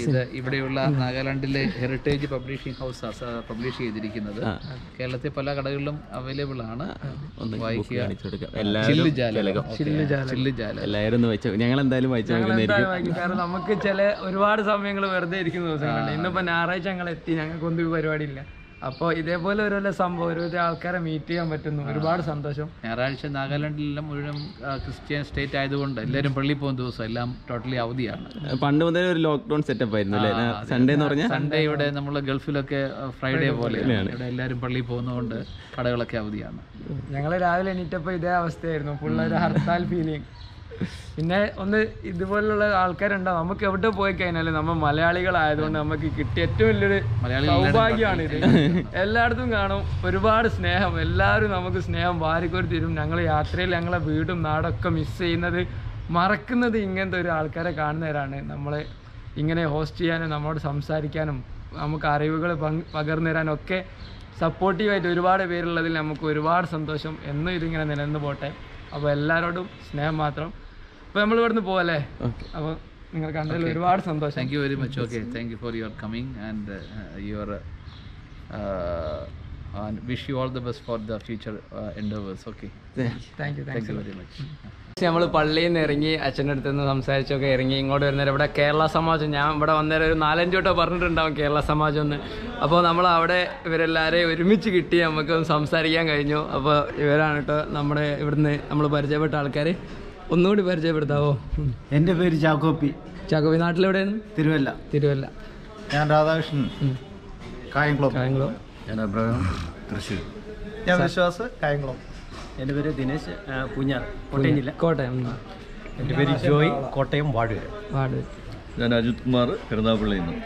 ഇത് ഇവിടെയുള്ള നാഗാലാൻഡിലെ ഹെറിറ്റേജ് പബ്ലിഷിംഗ് ഹൗസ് പബ്ലിഷ് ചെയ്തിരിക്കുന്നത്. കേരളത്തെ പല കടകളിലും അവൈലബിൾ ആണ്. കാരണം നമുക്ക് ചില ഒരുപാട് സമയങ്ങൾ വെറുതെ ഇരിക്കുന്ന ദിവസങ്ങളുണ്ട്. ഇന്നിപ്പോ ഞായറാഴ്ച ഞങ്ങൾ എത്തി, ഞങ്ങൾക്ക് ഒന്നും ഒരു പരിപാടിയില്ല. അപ്പോൾ ഇതേപോലെ ഓരോരോ സംഭവം ഓരോരോ ആൾക്കാരെ മീറ്റ് ചെയ്യാൻ പറ്റുന്നു, ഒരുപാട് സന്തോഷം. ഞായറാഴ്ച നാഗാലാൻഡിലെല്ലാം മുഴുവൻ ക്രിസ്ത്യൻ സ്റ്റേറ്റ് ആയതുകൊണ്ട് എല്ലാവരും പള്ളിയിൽ പോകുന്ന ദിവസം എല്ലാം ടോട്ടലി അവധിയാണ്. പണ്ട് മുതലേ ഒരു ലോക്ക്ഡൌൺ സെറ്റപ്പ് ആയിരുന്നു അല്ലേ? സൺഡേ എന്ന് പറഞ്ഞാൽ സൺഡേ ഇവിടെ നമ്മൾ ഗൾഫിലൊക്കെ ഫ്രൈഡേ പോലെയാണ്. ഇവിടെ എല്ലാവരും പള്ളിയിൽ പോകുന്നതുകൊണ്ട് കടകളൊക്കെ അവധിയാണ്. ഞങ്ങൾ രാവിലെ എണീറ്റപ്പോൾ ഇതേ അവസ്ഥയായിരുന്നു, ഫുൾ ഒരു ഹർത്താൽ ഫീലിംഗ്. പിന്നെ ഒന്ന് ഇതുപോലുള്ള ആൾക്കാരുണ്ടാവും. നമുക്ക് എവിടെ പോയി കഴിഞ്ഞാലും നമ്മൾ മലയാളികളായതുകൊണ്ട് നമുക്ക് കിട്ടിയ ഏറ്റവും വലിയൊരു സൗഭാഗ്യമാണ് ഇത്. എല്ലായിടത്തും കാണും ഒരുപാട് സ്നേഹം, എല്ലാവരും നമുക്ക് സ്നേഹം വാരിക്കോരി തരും. ഞങ്ങൾ യാത്രയിൽ ഞങ്ങളെ വീടും നാടൊക്കെ മിസ് ചെയ്യുന്നത് മറക്കുന്നത് ഇങ്ങനത്തെ ഒരു ആൾക്കാരെ കാണുന്നവരാണ്. നമ്മളെ ഇങ്ങനെ ഹോസ്റ്റ് ചെയ്യാനും നമ്മളോട് സംസാരിക്കാനും നമുക്ക് അറിവുകൾ പകർന്നു തരാനൊക്കെ സപ്പോർട്ടീവായിട്ട് ഒരുപാട് പേരുള്ളതിൽ നമുക്ക് ഒരുപാട് സന്തോഷം. എന്നും ഇതിങ്ങനെ നിലനിന്ന് പോട്ടെ. അപ്പോൾ എല്ലാവരോടും സ്നേഹം മാത്രം. അപ്പോൾ നമ്മൾ ഇവിടുന്ന് പോകല്ലേ? അപ്പോൾ നിങ്ങൾ കണ്ടതിൽ ഒരുപാട് സന്തോഷം. Thank you very much. Okay, thank you for your coming and your wish you all the best for the future endeavours. Okay, thank you, thank you very much. നമ്മൾ പള്ളിയിൽ നിന്ന് ഇറങ്ങി അച്ഛൻ്റെ അടുത്ത് നിന്ന് സംസാരിച്ചൊക്കെ ഇറങ്ങി ഇങ്ങോട്ട് വരുന്നേരം ഇവിടെ കേരള സമാജം, ഞാൻ ഇവിടെ വന്നേരം ഒരു നാലഞ്ച് വട്ടം പറഞ്ഞിട്ടുണ്ടാവും കേരള സമാജം എന്ന്. അപ്പോൾ നമ്മൾ അവിടെ ഇവരെല്ലാവരെയും ഒരുമിച്ച് കിട്ടി, നമുക്കൊന്ന് സംസാരിക്കാൻ കഴിഞ്ഞു. അപ്പോൾ ഇവരാണ് കേട്ടോ നമ്മുടെ ഇവിടുന്ന് നമ്മൾ പരിചയപ്പെട്ട ആൾക്കാർ. ഒന്നുകൂടി പരിചയപ്പെടുത്താവോ? എൻ്റെ പേര് ചാക്കോപ്പി. ചാക്കോപ്പി നാട്ടിലെവിടെയാണ്? തിരുവല്ല. തിരുവല്ല. ഞാൻ രാധാകൃഷ്ണൻ. കായംകുളം. കായംകുളം. ഞാൻ അബ്രഹാം. തൃശ്ശൂർ. ഞാൻ വിശ്വാസ്. കായംകുളം. എൻ്റെ പേര് ദിനേശ്. പൂഞ്ഞാർ. കോട്ടയം ജില്ല. കോട്ടയം. എൻ്റെ പേര് ജോയ്. കോട്ടയം വാഴൂർ. വാഴൂർ. ഞാൻ അജിത് കുമാർ. എറണാകുളത്തു നിന്ന്.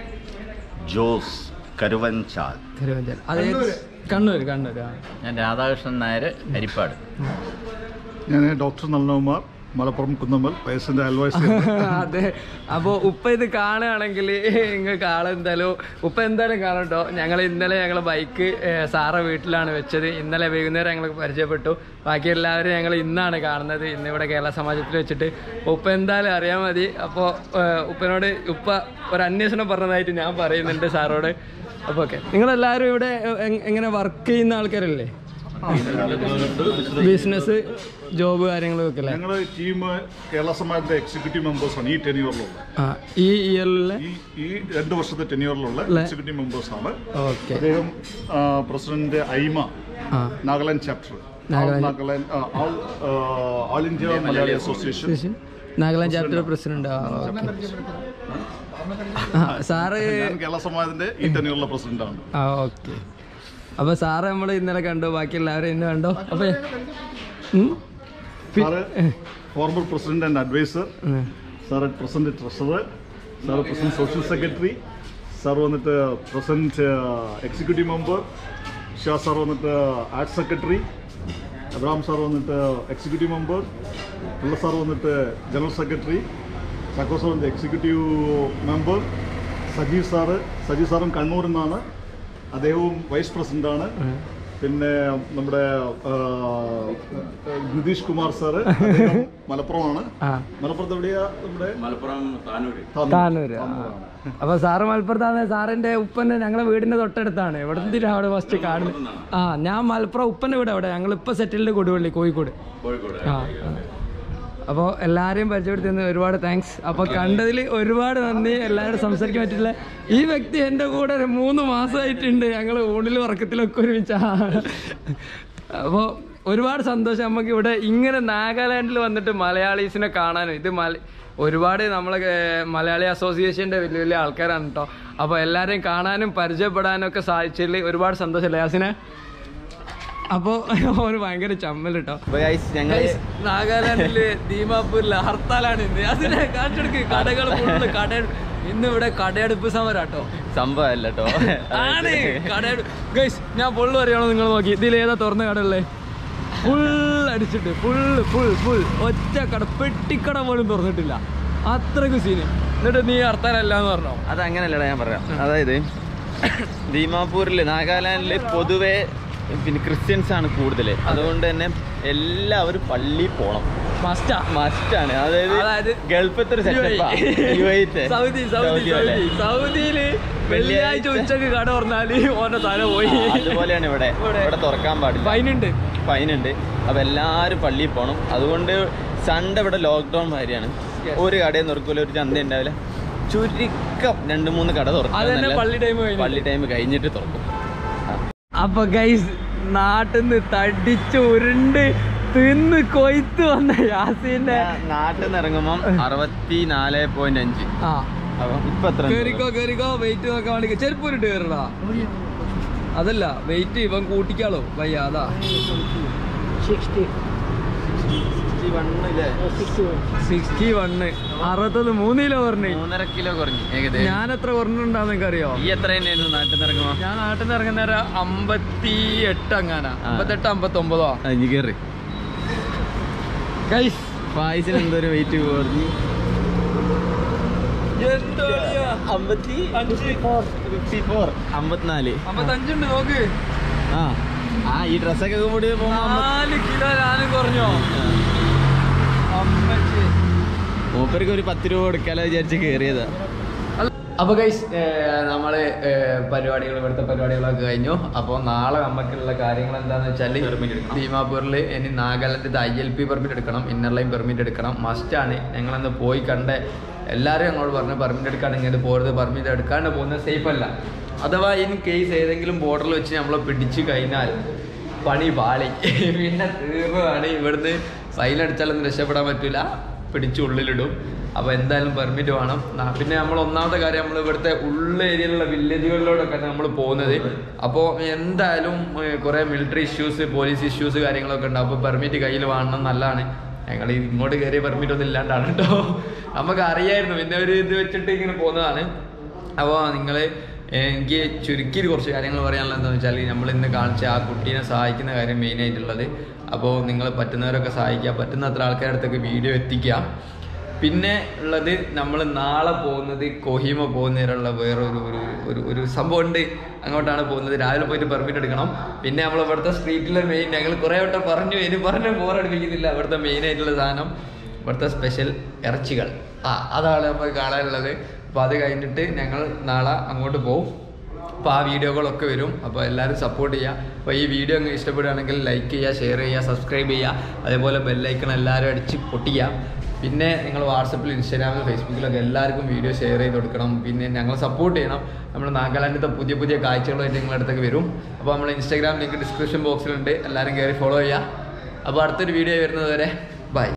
ജോസ് കരുവഞ്ചാൽ. കരുവഞ്ചാൽ. അതെ, കണ്ണൂർ. കണ്ണൂർ. ഞാൻ രാധാകൃഷ്ണൻ നായർ. ഹരിപ്പാട്. ഞാൻ ഡോക്ടർ നളനകുമാർ. മലപ്പുറം കുന്നമ്മൽ. വയസ്സിൻ്റെ അയൽവാസി. അതെ. അപ്പോൾ ഉപ്പ ഇത് കാണുകയാണെങ്കിൽ നിങ്ങൾക്ക് ആളെന്തായാലും ഉപ്പ എന്തായാലും കാണും കേട്ടോ. ഞങ്ങൾ ഇന്നലെ ഞങ്ങൾ ബൈക്ക് സാറ വീട്ടിലാണ് വെച്ചത്. ഇന്നലെ വൈകുന്നേരം ഞങ്ങൾ പരിചയപ്പെട്ടു. ബാക്കി എല്ലാവരും ഞങ്ങൾ ഇന്നാണ് കാണുന്നത്, ഇന്നിവിടെ കേരള സമാജത്തിൽ വെച്ചിട്ട്. ഉപ്പ എന്തായാലും അറിയാൻ മതി. അപ്പോൾ ഉപ്പനോട് ഉപ്പ ഒരു അന്വേഷണം പറഞ്ഞതായിട്ട് ഞാൻ പറയുന്നുണ്ട് സാറോട്. അപ്പോൾ ഓക്കെ, നിങ്ങളെല്ലാവരും ഇവിടെ എങ്ങനെ വർക്ക് ചെയ്യുന്ന ആൾക്കാരല്ലേ? ബിസിനസ്, ജോബ് കാര്യങ്ങളൊക്കെ അല്ലേ? ഞങ്ങളുടെ ടീം കേരള സമാജത്തിന്റെ എക്സിക്യൂട്ടീവ് മെമ്പേഴ്സാണ് ഈ ടെന്യൂറിലുള്ള. ഈ ഇയറിലുള്ള ഈ രണ്ട് വർഷത്തെ ടെന്യൂറിലുള്ള എക്സിക്യൂട്ടീവ് മെമ്പേഴ്സാണ്. ഓക്കെ. അദ്ദേഹം president Aima Nagaland chapter, Nagaland all India Malayali association Nagaland chapter president. Sir Kerala സമാജത്തിന്റെ ഈ ടെന്യൂറിലുള്ള പ്രസിഡന്റാണ്. ഓക്കെ. അപ്പൊ സാറ് നമ്മള് ഇന്നലെ കണ്ടു, ബാക്കി എല്ലാവരും ഇന്ന് കണ്ടോ. അപ്പൊ former president and advisor, sir president treasurer, sir president social secretary, sir വന്നിട്ട് president executive member, Shah sir വന്നിട്ട് ആർട്സ് സെക്രട്ടറി, അബ്രാം സാർ വന്നിട്ട് എക്സിക്യൂട്ടീവ് മെമ്പർ, ഉള്ള സാർ വന്നിട്ട് ജനറൽ സെക്രട്ടറി, ചക്കോ സാർ വന്നിട്ട് executive member, Sajeev sir, Sajeev സാറും കണ്ണൂരിൽ നിന്നാണ്, അദ്ദേഹവും വൈസ് പ്രസിഡന്റാണ്. പിന്നെ നമ്മുടെ ഗുതീഷ് കുമാർ സാറ് മലപ്പുറമാണ്. മലപ്പുറത്ത് എവിടെയാ? നമ്മുടെ മലപ്പുറം താനൂര്. അപ്പൊ സാറ് മലപ്പുറത്താണ്. സാറിന്റെ ഉപ്പന്റെ ഞങ്ങളെ വീടിന്റെ തൊട്ടടുത്താണ്. എവിടെന്തിനാ അവിടെ ഫസ്റ്റ് കാണുന്നത്? ആ, ഞാൻ മലപ്പുറം, ഉപ്പന്റെ വീട് അവിടെ. ഞങ്ങൾ ഇപ്പൊ സെറ്റിൽഡ് കൊടുവള്ളി, കോഴിക്കോട്. ആ, അപ്പോൾ എല്ലാവരെയും പരിചയപ്പെടുത്തുന്ന ഒരുപാട് താങ്ക്സ്. അപ്പോൾ കണ്ടതിൽ ഒരുപാട് നന്ദി. എല്ലാവരും സംസാരിക്കാൻ പറ്റില്ല. ഈ വ്യക്തി എൻ്റെ കൂടെ ഒരു മൂന്ന് മാസമായിട്ടുണ്ട്. ഞങ്ങൾ ഊണിൽ ഉറക്കത്തിലൊക്കെ ഒരുമിച്ചാണ്. അപ്പോൾ ഒരുപാട് സന്തോഷം. നമുക്ക് ഇവിടെ ഇങ്ങനെ നാഗാലാൻഡിൽ വന്നിട്ട് മലയാളീസിനെ കാണാനും ഇത് മല ഒരുപാട് നമ്മളെ മലയാളി അസോസിയേഷൻ്റെ വലിയ വലിയ ആൾക്കാരാണ് കേട്ടോ. അപ്പോൾ എല്ലാവരെയും കാണാനും പരിചയപ്പെടാനും ഒക്കെ സാധിച്ചതിൽ ഒരുപാട് സന്തോഷമല്ലേ യാസിനെ? അപ്പോൾ ഓന് ഭയങ്കര ചമ്മൽ കേട്ടോ. നാഗാലാൻഡില് ദീമാപൂരിലെ ഹർത്താലാണ് ഇന്ന്. അതിനെ കാട്ടെടുക്ക് കടകൾ കൂടുതൽ കട. ഇന്ന് ഇവിടെ കടയെടുപ്പ് സമരം കേട്ടോ. സംഭവം അല്ല കേട്ടോ, ആണ് കടയെടുപ്പ്. ഗൈസ്, ഞാൻ പൊള്ളു അറിയണോ? നിങ്ങൾ നോക്കി ഇതിൽ ഏതാ തുറന്ന കടകളെ ഫുൾ അടിച്ചിട്ട് ഫുൾ ഫുൾ ഫുൾ ഒറ്റ കട, പെട്ടിക്കട പോലും തുറന്നിട്ടില്ല. അത്രയ്ക്ക് സീന്. എന്നിട്ട് നീ അർത്ഥമല്ലെന്ന് പറഞ്ഞോ? അത് അങ്ങനെയല്ലടാ, ഞാൻ പറയാം. അതായത് ദീമാപൂരിൽ നാഗാലാൻഡിൽ പൊതുവേ പിന്നെ ക്രിസ്ത്യൻസ് ആണ് കൂടുതൽ. അതുകൊണ്ട് തന്നെ എല്ലാവരും പള്ളിയിൽ പോകണം, മസ്റ്റാണ്. അതായത് ഗൾഫത്തെ സൗദിയില് വെള്ളിയാഴ്ച ഉച്ചക്ക് കട തുറന്നാല് ഓരോ തല പോയി. അതുപോലെയാണ് ഇവിടെ. ഇവിടെ തുറക്കാൻ പാടില്ല, ഫൈനുണ്ട് ഫൈനുണ്ട് അപ്പം എല്ലാവരും പള്ളിയിൽ പോകണം. അതുകൊണ്ട് സൺഡേ ഇവിടെ ലോക്ക്ഡൗൺ മാതിരിയാണ്, ഒരു കടയും തുറക്കൂല, ഒരു ചന്ത ഉണ്ടാവില്ല, ചുരുക്കം രണ്ട് മൂന്ന് കട തുറക്കും, പള്ളി ടൈം കഴിഞ്ഞിട്ട് തുറക്കും. അപ്പൊ ഗൈസ്, നാട്ടിൽ നിന്ന് തടിച്ച് ഉരുണ്ട് തിന്ന് കൊയ്ത്ത് വന്ന യാസീന്റെ നാട്ടിൽ നിന്ന് ഇറങ്ങുമ്പം അറുപത്തിനാല് പോയിന്റ് അഞ്ച് കേറിക്കോ കേറിക്കോ വെയിറ്റ് നോക്കാൻ വേണ്ടി ചെരുപ്പൂരിട്ട് കയറടാ. അതല്ല വെയിറ്റ് ഇവൻ കൂട്ടിക്കാളോ വയ്യ. അതാ അറുപത്തൊന്ന് മൂന്ന് കിലോ കുറഞ്ഞു, മൂന്നര കിലോ കുറഞ്ഞു. ഞാൻ എത്ര കുറഞ്ഞിട്ടുണ്ടാവും നിനക്കറിയോ? ഈ എത്ര തന്നെയായിരുന്നു നാട്ടിൽ നിന്ന് ഇറങ്ങുമ്പോ? ഞാൻ നാട്ടിൽ നിന്ന് ഇറങ്ങുന്ന നേരം അമ്പത്തി എട്ട് അങ്ങാനാ, അമ്പത്തെട്ട് അമ്പത്തൊമ്പതോ അഞ്ച് കയറി. പായസിന് എന്തൊരു വെയിറ്റ് കുറഞ്ഞു, അമ്പത്തിനാല് അമ്പത്തഞ്ചുണ്ട് നോക്ക്. ആ ആ ഈ ഡ്രസ്സൊക്കെ കൂടി നാല് കിലോ ഞാനും കുറഞ്ഞോ? മൂപ്പർക്ക് ഒരു പത്ത് രൂപ കൊടുക്കാലോ വിചാരിച്ച് കയറിയതാ. അപ്പോൾ ഗൈസ്, നമ്മൾ പരിപാടികൾ ഇവിടുത്തെ പരിപാടികളൊക്കെ കഴിഞ്ഞു. അപ്പോൾ നാളെ നമുക്കുള്ള കാര്യങ്ങൾ എന്താണെന്ന് വെച്ചാൽ ദീമാപൂരിൽ ഇനി നാഗാലാൻഡിൽ ഐ എൽ പി പെർമിറ്റ് എടുക്കണം, ഇന്നർ ലൈൻ പെർമിറ്റ് എടുക്കണം, മസ്റ്റാണ്. ഞങ്ങളന്ന് പോയി കണ്ട എല്ലാവരും ഞങ്ങളോട് പറഞ്ഞു പെർമിറ്റ് എടുക്കാണ്ട് ഇങ്ങനെ പോകരുത്, പെർമിറ്റ് എടുക്കാണ്ട് പോകുന്നത് സേഫ് അല്ല. അഥവാ ഇൻ കേസ് ഏതെങ്കിലും ബോർഡറിൽ വെച്ച് നമ്മളെ പിടിച്ചു കഴിഞ്ഞാൽ പണി പാളി, പിന്നെ തീർന്നാണ്. ഇവിടുന്ന് സൈലടിച്ചാലൊന്നും രക്ഷപ്പെടാൻ പറ്റില്ല, പിടിച്ച് ഉള്ളിലിടും. അപ്പോൾ എന്തായാലും പെർമിറ്റ് വേണം. പിന്നെ നമ്മൾ ഒന്നാമത്തെ കാര്യം നമ്മൾ ഇവിടുത്തെ ഉള്ള ഏരിയയിലുള്ള വില്ലേജുകളിലോടൊക്കെയാണ് നമ്മൾ പോകുന്നത്. അപ്പോൾ എന്തായാലും കുറേ മിലിറ്ററി ഇഷ്യൂസ്, പോലീസ് ഇഷ്യൂസ് കാര്യങ്ങളൊക്കെ ഉണ്ട്. അപ്പോൾ പെർമിറ്റ് കയ്യിൽ വേണം, നല്ലതാണ്. ഞങ്ങൾ ഇങ്ങോട്ട് കയറിയ പെർമിറ്റ് ഒന്നും ഇല്ലാണ്ടാണ് കേട്ടോ, നമുക്ക് അറിയായിരുന്നു. പിന്നെ ഒരു ഇത് വെച്ചിട്ട് ഇങ്ങനെ പോകുന്നതാണ്. അപ്പോൾ നിങ്ങൾ എനിക്ക് ചുരുക്കി കുറച്ച് കാര്യങ്ങൾ പറയാനുള്ളതെന്ന് വെച്ചാൽ നമ്മൾ ഇന്ന് കാണിച്ച ആ കുട്ടീനെ സഹായിക്കുന്ന കാര്യം മെയിനായിട്ടുള്ളത്. അപ്പോൾ നിങ്ങൾ പറ്റുന്നവരൊക്കെ സഹായിക്കുക, പറ്റുന്ന അത്ര ആൾക്കാരുടെ അടുത്തൊക്കെ വീഡിയോ എത്തിക്കുക. പിന്നെ ഉള്ളത്, നമ്മൾ നാളെ പോകുന്നത് കൊഹിമ പോകുന്നതിനുള്ള വേറൊരു ഒരു ഒരു സംഭവം ഉണ്ട്, അങ്ങോട്ടാണ് പോകുന്നത്. രാവിലെ പോയിട്ട് പെർമിറ്റ് എടുക്കണം. പിന്നെ നമ്മൾ ഇവിടുത്തെ സ്ട്രീറ്റിലെ മെയിൻ, ഞങ്ങൾ കുറേ വട്ടം പറഞ്ഞു ഇനി പറഞ്ഞ് ബോറടിപ്പിക്കുന്നില്ല, ഇവിടുത്തെ മെയിനായിട്ടുള്ള സാധനം ഇവിടുത്തെ സ്പെഷ്യൽ ഇറച്ചികൾ, ആ അതാണ് നമുക്ക് കാണാനുള്ളത്. അപ്പോൾ അത് കഴിഞ്ഞിട്ട് ഞങ്ങൾ നാളെ അങ്ങോട്ട് പോകും. അപ്പോൾ ആ വീഡിയോകളൊക്കെ വരും. അപ്പോൾ എല്ലാവരും സപ്പോർട്ട് ചെയ്യുക. അപ്പോൾ ഈ വീഡിയോ അങ്ങ് ഇഷ്ടപ്പെടുകയാണെങ്കിൽ ലൈക്ക് ചെയ്യുക, ഷെയർ ചെയ്യുക, സബ്സ്ക്രൈബ് ചെയ്യുക, അതേപോലെ ബെല്ലൈക്കൺ എല്ലാവരും അടിച്ച് പൊട്ടിക്കുക. പിന്നെ നിങ്ങൾ വാട്സപ്പിൽ, ഇൻസ്റ്റാഗ്രാമിൽ, ഫേസ്ബുക്കിലൊക്കെ എല്ലാവർക്കും വീഡിയോ ഷെയർ ചെയ്ത് കൊടുക്കണം. പിന്നെ ഞങ്ങൾ സപ്പോർട്ട് ചെയ്യണം. നമ്മൾ നാഗാലാൻഡിലത്തെ പുതിയ പുതിയ കാഴ്ചകളുമായിട്ട് നിങ്ങളുടെ അടുത്തേക്ക് വരും. അപ്പോൾ നമ്മൾ ഇൻസ്റ്റാഗ്രാം ലിങ്ക് ഡിസ്ക്രിപ്ഷൻ ബോക്സിലുണ്ട്, എല്ലാവരും കയറി ഫോളോ ചെയ്യുക. അപ്പോൾ അടുത്തൊരു വീഡിയോ വരുന്നത് വരെ ബൈ.